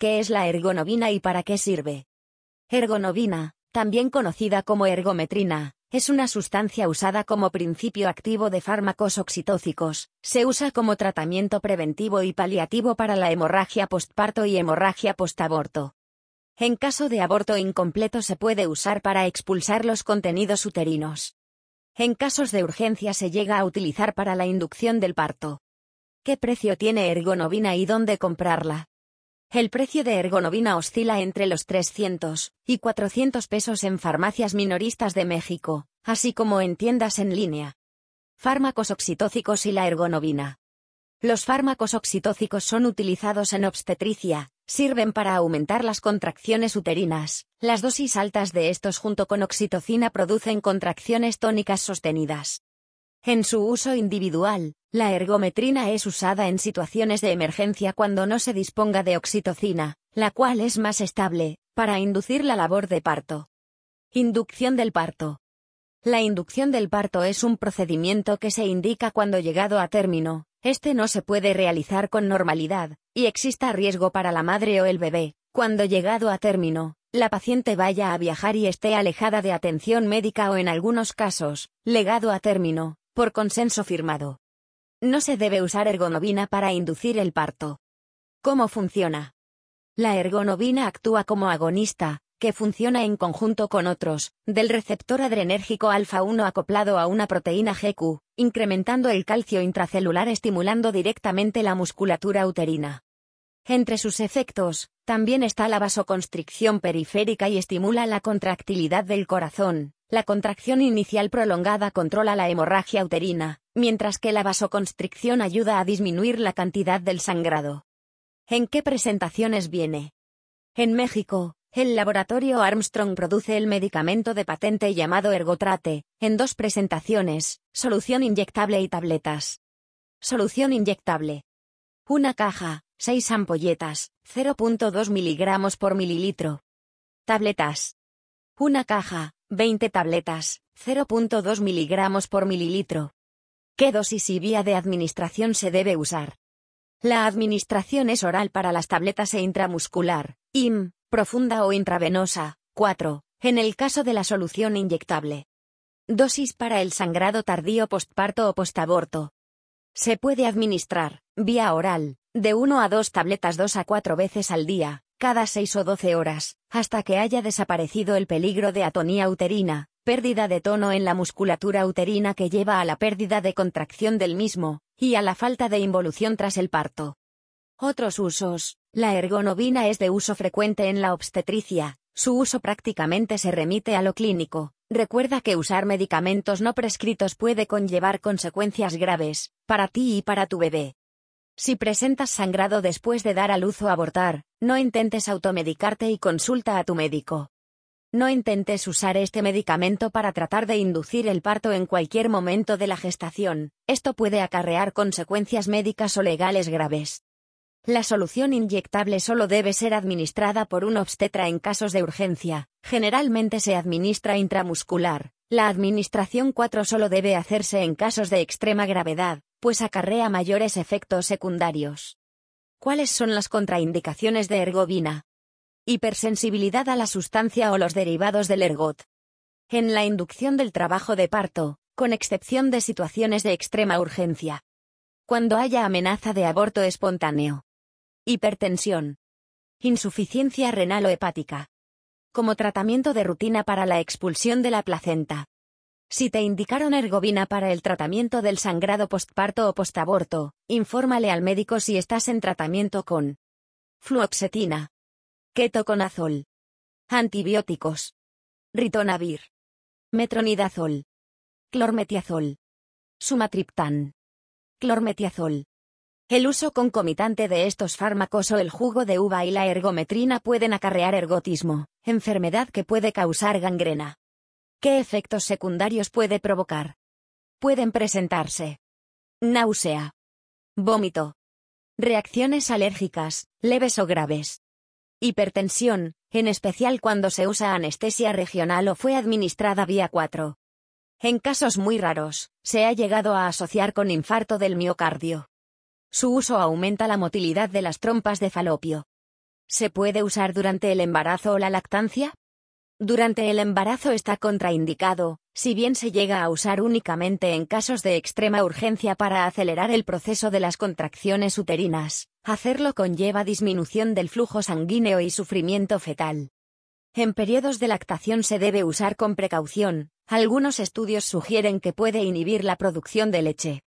¿Qué es la ergonovina y para qué sirve? Ergonovina, también conocida como ergometrina, es una sustancia usada como principio activo de fármacos oxitócicos, se usa como tratamiento preventivo y paliativo para la hemorragia postparto y hemorragia postaborto. En caso de aborto incompleto se puede usar para expulsar los contenidos uterinos. En casos de urgencia se llega a utilizar para la inducción del parto. ¿Qué precio tiene ergonovina y dónde comprarla? El precio de ergonovina oscila entre los 300 y 400 pesos en farmacias minoristas de México, así como en tiendas en línea. Fármacos oxitócicos y la ergonovina. Los fármacos oxitócicos son utilizados en obstetricia, sirven para aumentar las contracciones uterinas. Las dosis altas de estos junto con oxitocina producen contracciones tónicas sostenidas. En su uso individual, la ergometrina es usada en situaciones de emergencia cuando no se disponga de oxitocina, la cual es más estable, para inducir la labor de parto. Inducción del parto. La inducción del parto es un procedimiento que se indica cuando llegado a término, este no se puede realizar con normalidad, y exista riesgo para la madre o el bebé, cuando llegado a término. La paciente vaya a viajar y esté alejada de atención médica o en algunos casos, legado a término, por consenso firmado. No se debe usar ergonovina para inducir el parto. ¿Cómo funciona? La ergonovina actúa como agonista, que funciona en conjunto con otros, del receptor adrenérgico alfa-1 acoplado a una proteína GQ, incrementando el calcio intracelular estimulando directamente la musculatura uterina. Entre sus efectos, también está la vasoconstricción periférica y estimula la contractilidad del corazón. La contracción inicial prolongada controla la hemorragia uterina, mientras que la vasoconstricción ayuda a disminuir la cantidad del sangrado. ¿En qué presentaciones viene? En México, el laboratorio Armstrong produce el medicamento de patente llamado Ergotrate, en dos presentaciones, solución inyectable y tabletas. Solución inyectable. Una caja. 6 ampolletas, 0.2 miligramos por mililitro. Tabletas. Una caja, 20 tabletas, 0.2 miligramos por mililitro. ¿Qué dosis y vía de administración se debe usar? La administración es oral para las tabletas e intramuscular, IM, profunda o intravenosa, 4, en el caso de la solución inyectable. Dosis para el sangrado tardío postparto o postaborto. Se puede administrar, vía oral, de 1 a 2 tabletas 2 a 4 veces al día, cada 6 o 12 horas, hasta que haya desaparecido el peligro de atonía uterina, pérdida de tono en la musculatura uterina que lleva a la pérdida de contracción del mismo, y a la falta de involución tras el parto. Otros usos. La ergonovina es de uso frecuente en la obstetricia, su uso prácticamente se remite a lo clínico. Recuerda que usar medicamentos no prescritos puede conllevar consecuencias graves, para ti y para tu bebé. Si presentas sangrado después de dar a luz o abortar, no intentes automedicarte y consulta a tu médico. No intentes usar este medicamento para tratar de inducir el parto en cualquier momento de la gestación, esto puede acarrear consecuencias médicas o legales graves. La solución inyectable solo debe ser administrada por un obstetra en casos de urgencia, generalmente se administra intramuscular. La administración 4 solo debe hacerse en casos de extrema gravedad, pues acarrea mayores efectos secundarios. ¿Cuáles son las contraindicaciones de ergovina? Hipersensibilidad a la sustancia o los derivados del ergot. En la inducción del trabajo de parto, con excepción de situaciones de extrema urgencia. Cuando haya amenaza de aborto espontáneo. Hipertensión. Insuficiencia renal o hepática. Como tratamiento de rutina para la expulsión de la placenta. Si te indicaron ergovina para el tratamiento del sangrado postparto o postaborto, infórmale al médico si estás en tratamiento con fluoxetina, ketoconazol, antibióticos, ritonavir, metronidazol, clormetiazol, sumatriptan, clormetiazol. El uso concomitante de estos fármacos o el jugo de uva y la ergometrina pueden acarrear ergotismo, enfermedad que puede causar gangrena. ¿Qué efectos secundarios puede provocar? Pueden presentarse náusea, vómito, reacciones alérgicas, leves o graves, hipertensión, en especial cuando se usa anestesia regional o fue administrada vía 4. En casos muy raros, se ha llegado a asociar con infarto del miocardio. Su uso aumenta la motilidad de las trompas de falopio. ¿Se puede usar durante el embarazo o la lactancia? Durante el embarazo está contraindicado, si bien se llega a usar únicamente en casos de extrema urgencia para acelerar el proceso de las contracciones uterinas. Hacerlo conlleva disminución del flujo sanguíneo y sufrimiento fetal. En periodos de lactación se debe usar con precaución. Algunos estudios sugieren que puede inhibir la producción de leche.